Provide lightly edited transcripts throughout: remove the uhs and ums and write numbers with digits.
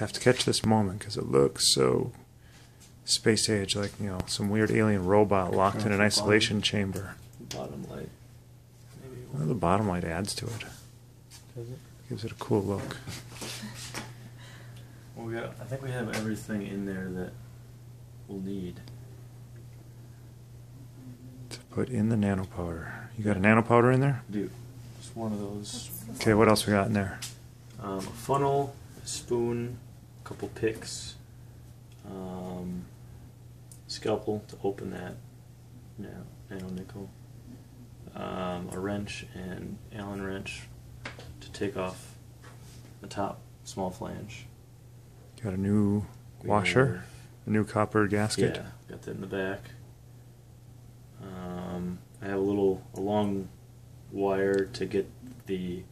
have to catch this moment because it looks so space age, like, you know, some weird alien robot locked in an isolation chamber. The bottom light. Maybe well, the bottom light adds to it. Does it? Gives it a cool look. Well, we got, I think we have everything in there that we'll need to put in the nanopowder. You got a nanopowder in there? I do. Just one of those. Okay, what else we got in there? A funnel, a spoon, a couple picks, scalpel to open that nano nickel, a wrench and Allen wrench to take off the top small flange. Got a new washer, a new copper gasket. Yeah, got that in the back. I have a long wire to get the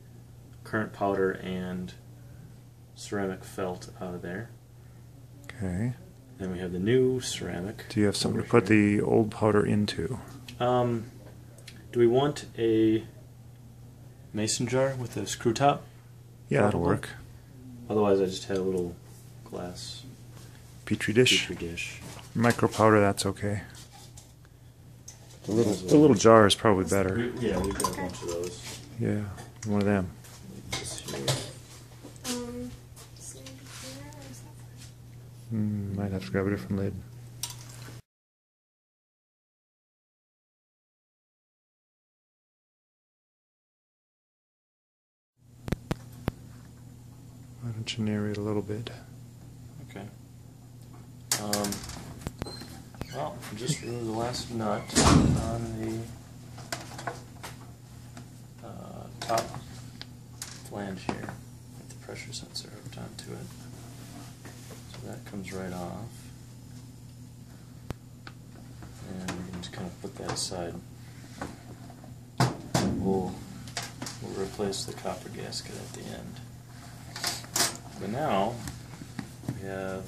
current powder and ceramic felt out of there. Okay. Then we have the new ceramic. Do you have something to put the old powder into? Do we want a mason jar with a screw top? Yeah, that'll work. Otherwise, I just had a little glass Petri dish. Micro powder, that's okay. The little jar is probably better. Yeah, we've got a bunch of those. Yeah, one of them. Might have to grab a different lid. Why don't you narrate a little bit? Okay. Well, I just removed the last nut on the top flange here. Put the pressure sensor hooked onto it. So that comes right off. And we can just kind of put that aside. We'll replace the copper gasket at the end. But now, we have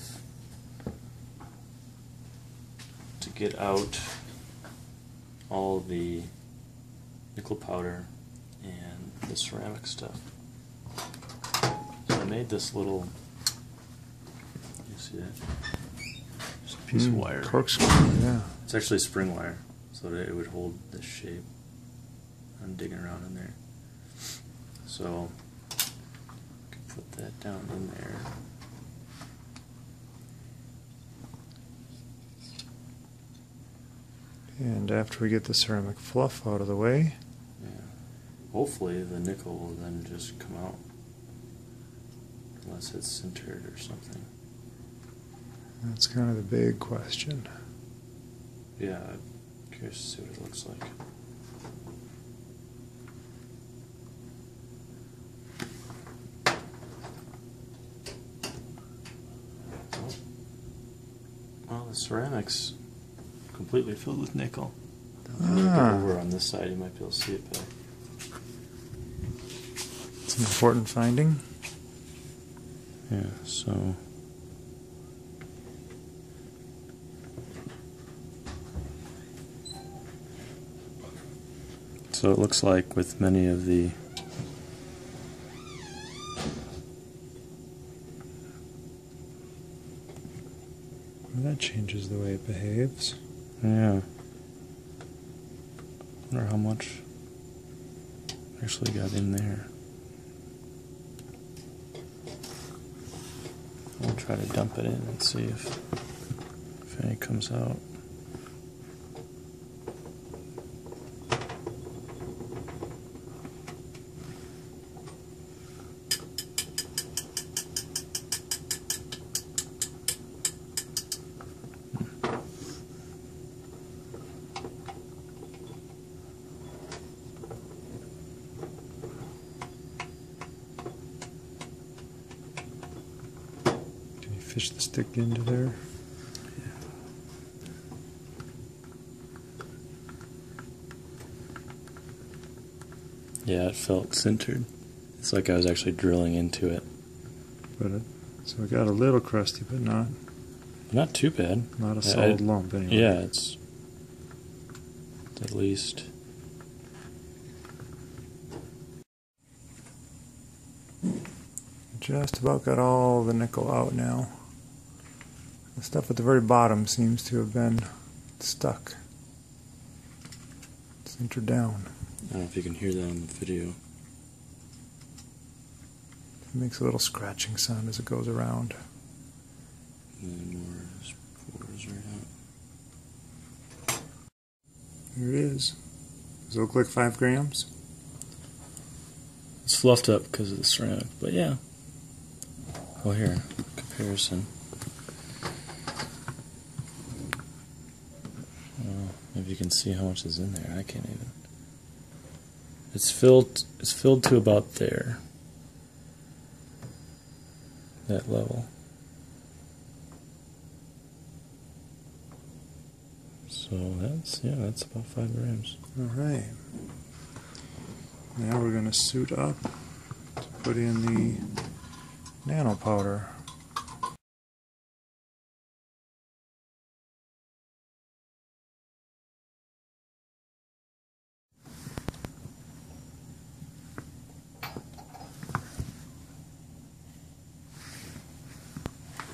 to get out all the nickel powder and the ceramic stuff. So I made this little, you see that? Just a piece of wire. Corkscrew, yeah. It's actually a spring wire, so that it would hold this shape. I'm digging around in there. So I can put that down in there. And after we get the ceramic fluff out of the way, hopefully the nickel will then just come out, unless it's sintered or something. That's kind of the big question. Yeah, I'm curious to see what it looks like. Well, the ceramics completely filled with nickel. Over on this side, you might be able to see it better. It's an important finding. Yeah, so it looks like with many of the that changes the way it behaves. Yeah. I wonder how much actually got in there. We'll try to dump it in and see if any comes out. Fish the stick into there. Yeah, it felt sintered. It's like I was actually drilling into it. So it got a little crusty, but not too bad. Not a solid lump anyway. Yeah, it's at least. Just about got all the nickel out now. The stuff at the very bottom seems to have been stuck. Sintered down. I don't know if you can hear that on the video. It makes a little scratching sound as it goes around. And then more just pours right out. Here it is. Does it look like 5 grams? It's fluffed up because of the ceramic, but yeah. Well, here, comparison. If you can see how much is in there, I can't even. It's filled to about there. That level. So that's about 5 grams. Alright. Now we're gonna suit up to put in the nanopowder.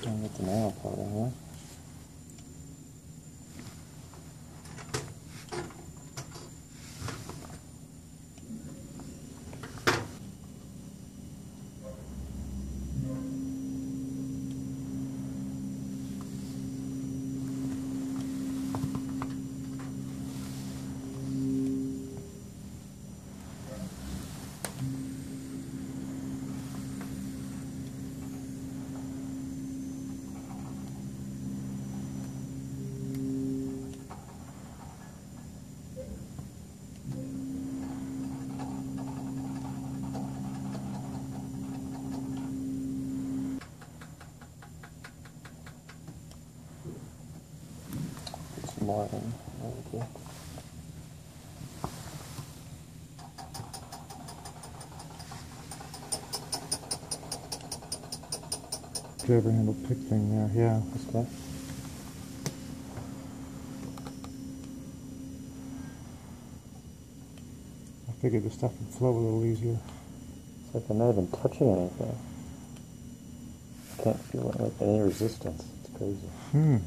Don't get the nanopowder, huh? Martin. Okay. Grabber handle pick thing there, yeah, that's good. I figured the stuff would flow a little easier. It's like I'm not even touching anything. I can't feel it, like any resistance. It's crazy.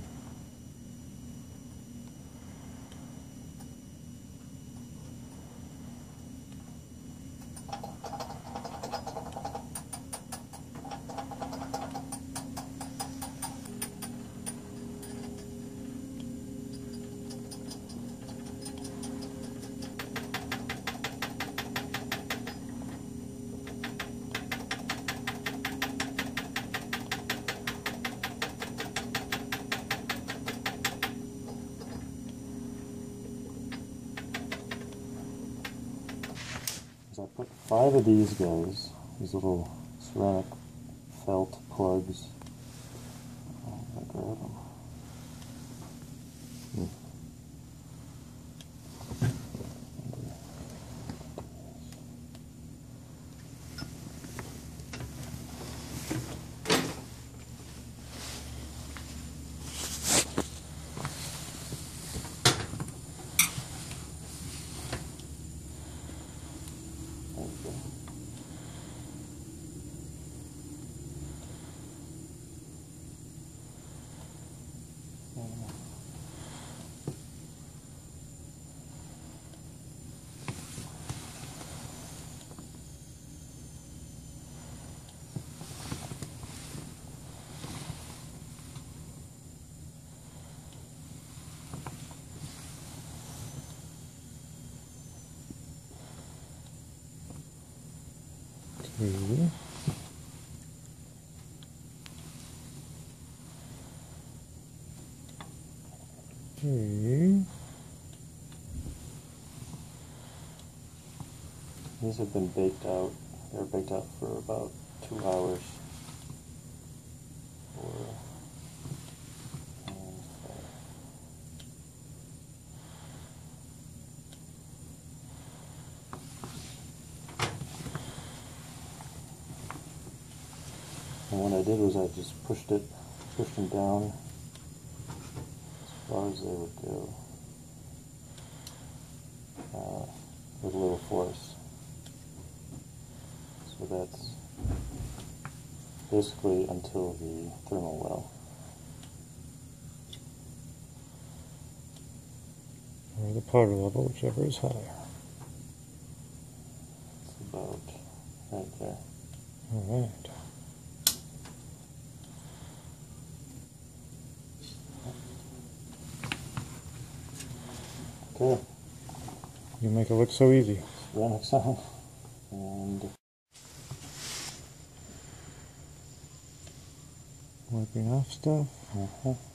I put 5 of these guys, these little ceramic felt plugs. I grab them. Two. Three. These have been baked out. They were baked out for about 2 hours. And what I did was I just pushed them down as far as they would go with a little force. So that's basically until the thermal well. Or the powder level, whichever is higher. It's about right there. All right. Cool. You make it look so easy. Ceramic sound. And wiping off stuff.